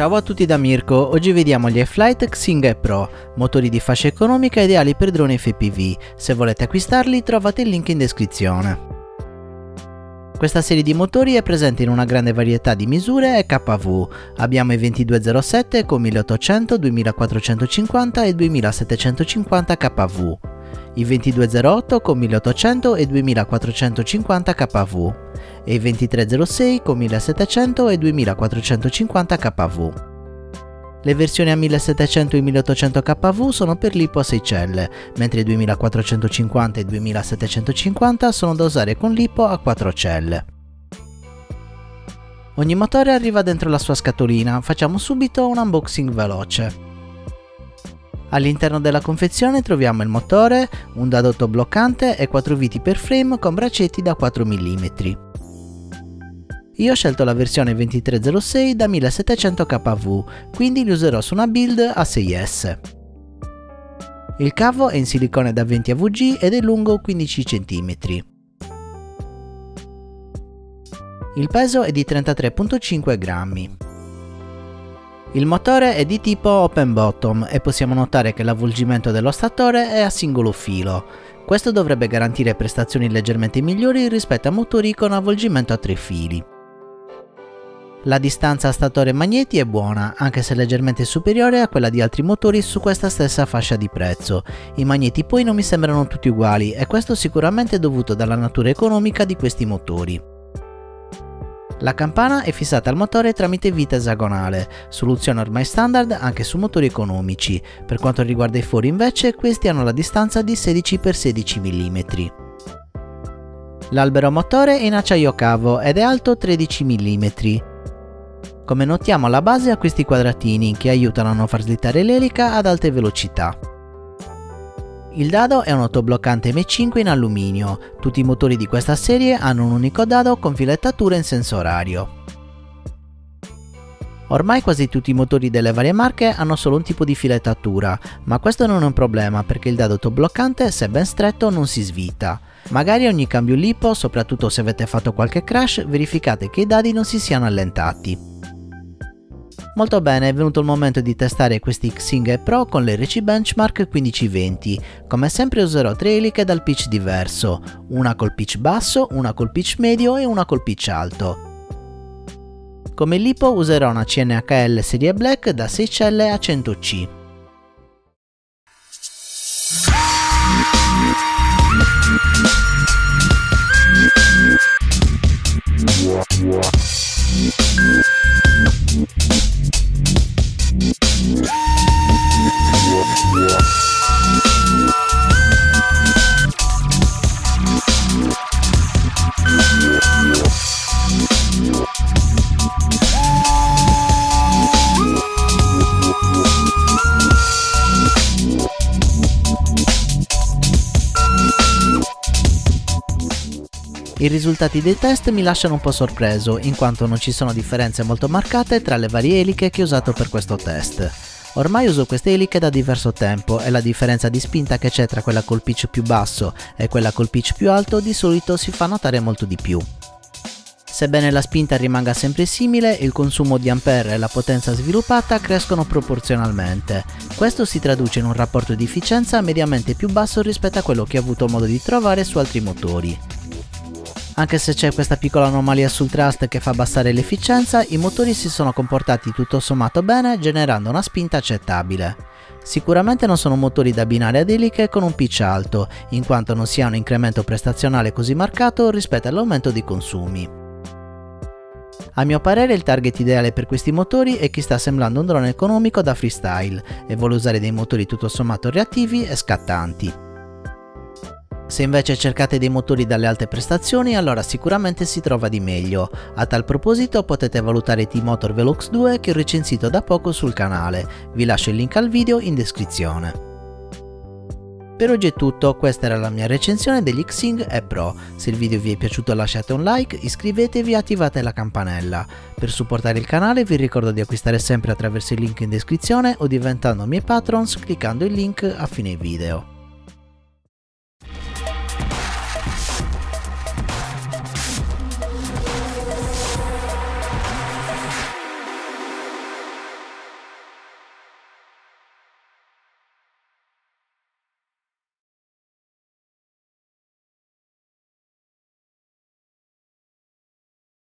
Ciao a tutti da Mirko, oggi vediamo gli iFlight XING-E Pro, motori di fascia economica ideali per droni FPV. Se volete acquistarli trovate il link in descrizione. Questa serie di motori è presente in una grande varietà di misure e kW. Abbiamo i 2207 con 1800, 2450 e 2750 kW, i 2208 con 1800 e 2450 kW e i 2306 con 1700 e 2450 kW. Le versioni a 1700 e 1800 kW sono per lipo a 6 celle, mentre i 2450 e 2750 sono da usare con lipo a 4 celle. Ogni motore arriva dentro la sua scatolina, facciamo subito un unboxing veloce. All'interno della confezione troviamo il motore, un dadotto bloccante e 4 viti per frame con bracetti da 4 mm. Io ho scelto la versione 2306 da 1700 kW, quindi li userò su una build a 6S. Il cavo è in silicone da 20 AVG ed è lungo 15 cm. Il peso è di 33,5 grammi. Il motore è di tipo open bottom e possiamo notare che l'avvolgimento dello statore è a singolo filo. Questo dovrebbe garantire prestazioni leggermente migliori rispetto a motori con avvolgimento a 3 fili. La distanza a statore e magneti è buona, anche se leggermente superiore a quella di altri motori su questa stessa fascia di prezzo. I magneti poi non mi sembrano tutti uguali e questo sicuramente è dovuto alla natura economica di questi motori. La campana è fissata al motore tramite vite esagonale, soluzione ormai standard anche su motori economici. Per quanto riguarda i fori invece, questi hanno la distanza di 16x16 mm. L'albero motore è in acciaio cavo ed è alto 13 mm. Come notiamo, la base ha questi quadratini che aiutano a non far slittare l'elica ad alte velocità. Il dado è un autobloccante M5 in alluminio. Tutti i motori di questa serie hanno un unico dado con filettatura in senso orario. Ormai quasi tutti i motori delle varie marche hanno solo un tipo di filettatura, ma questo non è un problema perché il dado autobloccante, se ben stretto, non si svita. Magari ogni cambio lipo, soprattutto se avete fatto qualche crash, verificate che i dadi non si siano allentati. Molto bene, è venuto il momento di testare questi XING-E Pro con le RC Benchmark 1520. Come sempre userò 3 eliche dal pitch diverso, una col pitch basso, una col pitch medio e una col pitch alto. Come lipo userò una CNHL serie black da 6 celle a 100C. I risultati dei test mi lasciano un po' sorpreso, in quanto non ci sono differenze molto marcate tra le varie eliche che ho usato per questo test. Ormai uso queste eliche da diverso tempo e la differenza di spinta che c'è tra quella col pitch più basso e quella col pitch più alto di solito si fa notare molto di più. Sebbene la spinta rimanga sempre simile, il consumo di ampere e la potenza sviluppata crescono proporzionalmente. Questo si traduce in un rapporto di efficienza mediamente più basso rispetto a quello che ho avuto modo di trovare su altri motori. Anche se c'è questa piccola anomalia sul thrust che fa abbassare l'efficienza, i motori si sono comportati tutto sommato bene, generando una spinta accettabile. Sicuramente non sono motori da abbinare ad eliche con un pitch alto, in quanto non si ha un incremento prestazionale così marcato rispetto all'aumento dei consumi. A mio parere il target ideale per questi motori è chi sta sembrando un drone economico da freestyle e vuole usare dei motori tutto sommato reattivi e scattanti. Se invece cercate dei motori dalle alte prestazioni, allora sicuramente si trova di meglio. A tal proposito potete valutare T-Motor Velox 2 che ho recensito da poco sul canale, vi lascio il link al video in descrizione. Per oggi è tutto, questa era la mia recensione degli XING-E Pro. Se il video vi è piaciuto lasciate un like, iscrivetevi e attivate la campanella. Per supportare il canale vi ricordo di acquistare sempre attraverso il link in descrizione o diventando miei patrons cliccando il link a fine video.